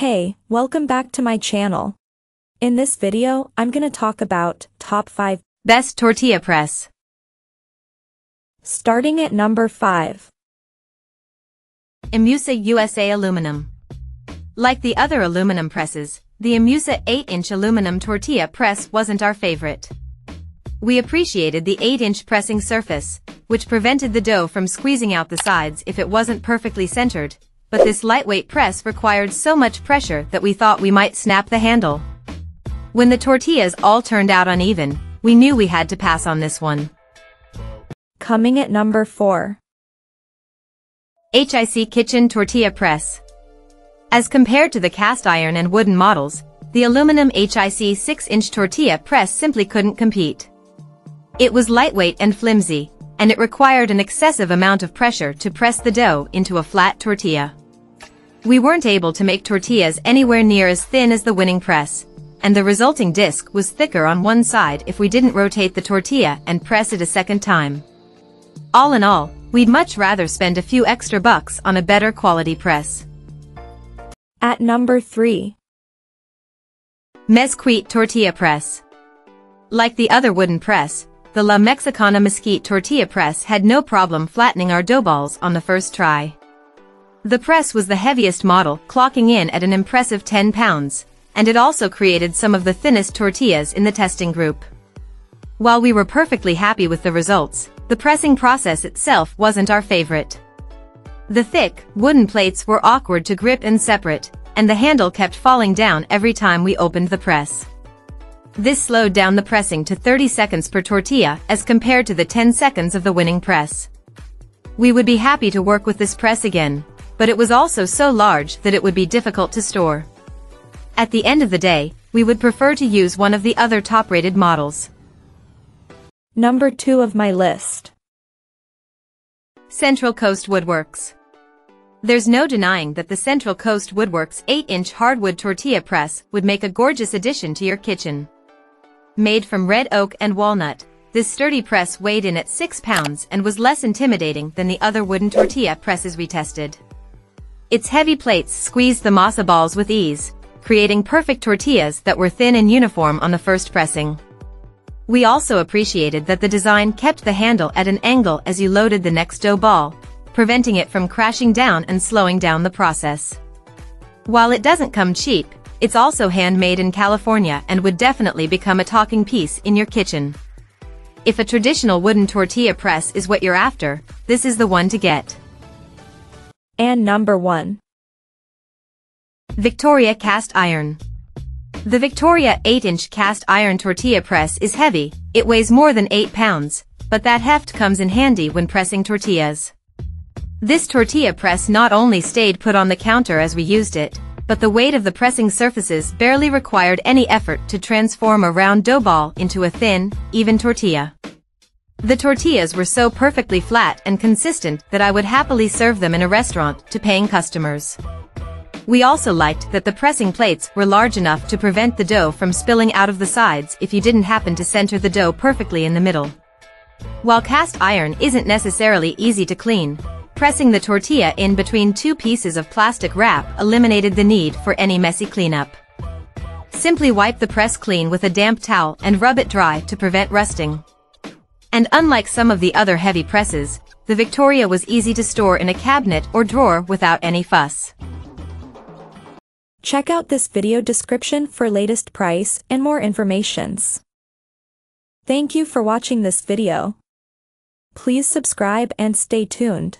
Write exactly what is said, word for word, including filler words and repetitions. Hey, welcome back to my channel. In this video, I'm gonna talk about top five best tortilla press. Starting at number five. IMUSA U S A Aluminum. Like the other aluminum presses, the IMUSA eight inch aluminum tortilla press wasn't our favorite. We appreciated the eight inch pressing surface, which prevented the dough from squeezing out the sides if it wasn't perfectly centered, but this lightweight press required so much pressure that we thought we might snap the handle. When the tortillas all turned out uneven, we knew we had to pass on this one. Coming at number four. H I C Kitchen Tortilla Press. As compared to the cast iron and wooden models, the aluminum H I C six inch tortilla press simply couldn't compete. It was lightweight and flimsy, and it required an excessive amount of pressure to press the dough into a flat tortilla. We weren't able to make tortillas anywhere near as thin as the winning press, and the resulting disc was thicker on one side if we didn't rotate the tortilla and press it a second time. All in all, we'd much rather spend a few extra bucks on a better quality press. At number three. Mesquite Tortilla Press. Like the other wooden press, the La Mexicana Mesquite tortilla press had no problem flattening our dough balls on the first try. The press was the heaviest model, clocking in at an impressive ten pounds, and it also created some of the thinnest tortillas in the testing group. While we were perfectly happy with the results, the pressing process itself wasn't our favorite. The thick, wooden plates were awkward to grip and separate, and the handle kept falling down every time we opened the press. This slowed down the pressing to thirty seconds per tortilla as compared to the ten seconds of the winning press. We would be happy to work with this press again, but it was also so large that it would be difficult to store. At the end of the day, we would prefer to use one of the other top-rated models. Number two of my list. Central Coast Woodworks. There's no denying that the Central Coast Woodworks eight inch hardwood tortilla press would make a gorgeous addition to your kitchen. Made from red oak and walnut, this sturdy press weighed in at six pounds and was less intimidating than the other wooden tortilla presses we tested. Its heavy plates squeezed the masa balls with ease, creating perfect tortillas that were thin and uniform on the first pressing. We also appreciated that the design kept the handle at an angle as you loaded the next dough ball, preventing it from crashing down and slowing down the process. While it doesn't come cheap, it's also handmade in California and would definitely become a talking piece in your kitchen. If a traditional wooden tortilla press is what you're after, this is the one to get. And number one. Victoria Cast Iron. The Victoria eight inch cast iron tortilla press is heavy, it weighs more than eight pounds, but that heft comes in handy when pressing tortillas. This tortilla press not only stayed put on the counter as we used it, but the weight of the pressing surfaces barely required any effort to transform a round dough ball into a thin, even tortilla. The tortillas were so perfectly flat and consistent that I would happily serve them in a restaurant to paying customers. We also liked that the pressing plates were large enough to prevent the dough from spilling out of the sides if you didn't happen to center the dough perfectly in the middle. While cast iron isn't necessarily easy to clean, pressing the tortilla in between two pieces of plastic wrap eliminated the need for any messy cleanup. Simply wipe the press clean with a damp towel and rub it dry to prevent rusting. And unlike some of the other heavy presses, the Victoria was easy to store in a cabinet or drawer without any fuss. Check out this video description for latest price and more informations. Thank you for watching this video. Please subscribe and stay tuned.